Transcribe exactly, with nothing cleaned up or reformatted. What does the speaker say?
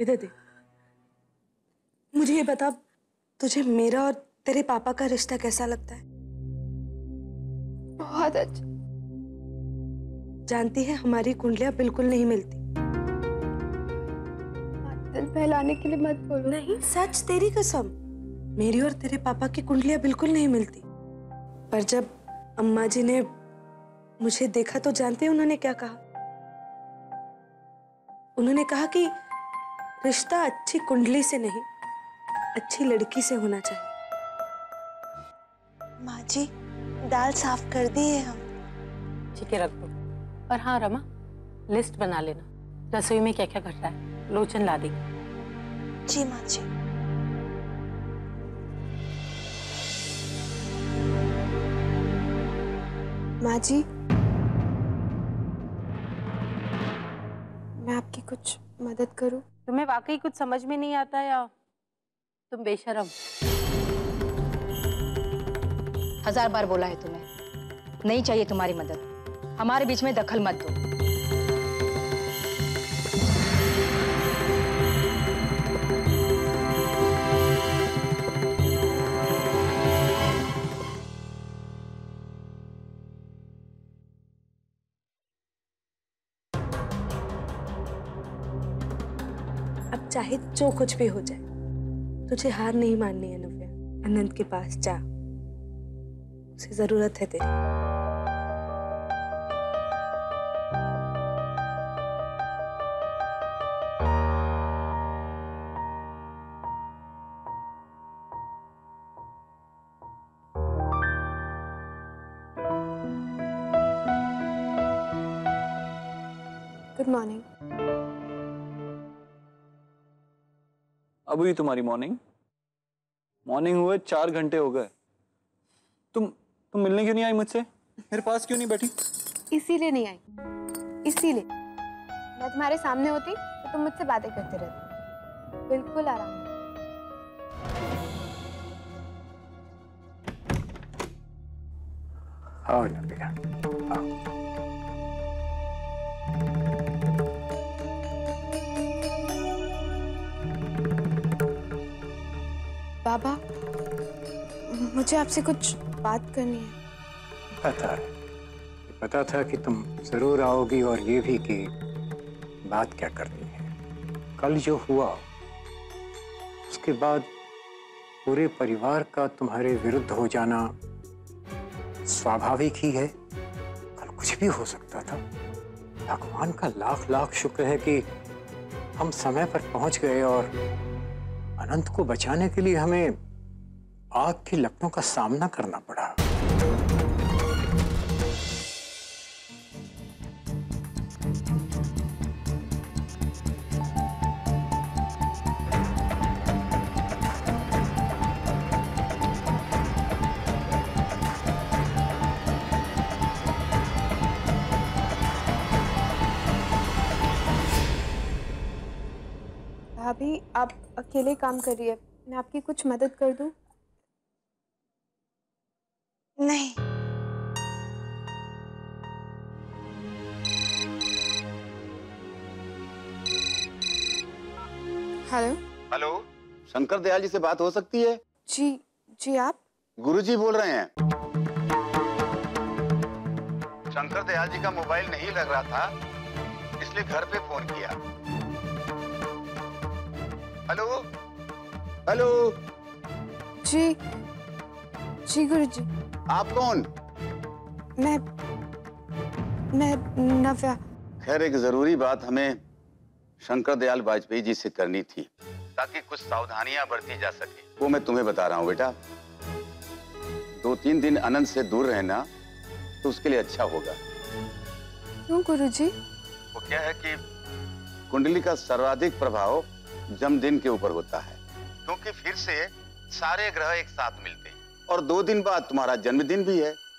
इधर दे। मुझे ये बता, तुझे मेरा और तेरे पापा का रिश्ता कैसा लगता है? बहुत अच्छा। जानती है, हमारी कुंडलियां बिल्कुल नहीं मिलती। दिल बहलाने के लिए मत बोलो। नहीं, सच, तेरी कसम, मेरी और तेरे पापा की कुंडलियां बिल्कुल नहीं मिलती। पर जब अम्मा जी ने मुझे देखा तो जानते हैं उन्होंने क्या कहा? उन्होंने कहा कि रिश्ता अच्छी कुंडली से नहीं, अच्छी लड़की से होना चाहिए। माँ जी, दाल साफ कर दी है हम। ठीक है, रख दो। और हाँ रमा, लिस्ट बना लेना रसोई में क्या क्या घट रहा है। लोचन ला देगी। जी माँ जी। माँ जी, मैं आपकी कुछ मदद करूं? तुम्हें वाकई कुछ समझ में नहीं आता या तुम बेशरम? हजार बार बोला है तुम्हें, नहीं चाहिए तुम्हारी मदद। हमारे बीच में दखल मत दो। चाहे जो कुछ भी हो जाए, तुझे हार नहीं माननी है नव्या। अनंत के पास जा, उसे जरूरत है तेरी। Good morning. अब हुई तुम्हारी मॉर्निंग? मॉर्निंग हुए चार घंटे हो गए। तुम तुम मिलने क्यों नहीं आई मुझसे? मेरे पास क्यों नहीं बैठी? इसीलिए नहीं आई, इसीलिए। मैं तुम्हारे सामने होती तो तुम मुझसे बातें करते रहते, बिल्कुल आराम। आओ नव्या, आओ। बाबा, मुझे आपसे कुछ बात करनी है। पता है, पता था कि तुम जरूर आओगी, और ये भी कि बात क्या करनी है। कल जो हुआ, उसके बाद पूरे परिवार का तुम्हारे विरुद्ध हो जाना स्वाभाविक ही है। कल कुछ भी हो सकता था। भगवान का लाख लाख शुक्र है कि हम समय पर पहुंच गए और अनंत को बचाने के लिए हमें आग की लपटों का सामना करना पड़ा। भाभी, आप अकेले काम कर रही है, मैं आपकी कुछ मदद कर दूं? नहीं। हेलो हेलो, शंकर दयाल जी से बात हो सकती है? जी जी। आप गुरुजी बोल रहे हैं। शंकर दयाल जी का मोबाइल नहीं लग रहा था, इसलिए घर पे फोन किया। Hello hello. जी जी गुरुजी। आप कौन? मैं मैं नव्या। खैर, एक जरूरी बात हमें शंकर दयाल वाजपेयी जी से करनी थी, ताकि कुछ सावधानियां बरती जा सके। वो मैं तुम्हें बता रहा हूँ बेटा। दो तीन दिन अनंत से दूर रहना, तो उसके लिए अच्छा होगा। क्यों गुरुजी? वो क्या है कि कुंडली का सर्वाधिक प्रभाव जन्मदिन के ऊपर होता है, क्योंकि फिर से सारे ग्रह एक साथ मिलते हैं, और दो दिन बाद तुम्हारा जन्मदिन भी है।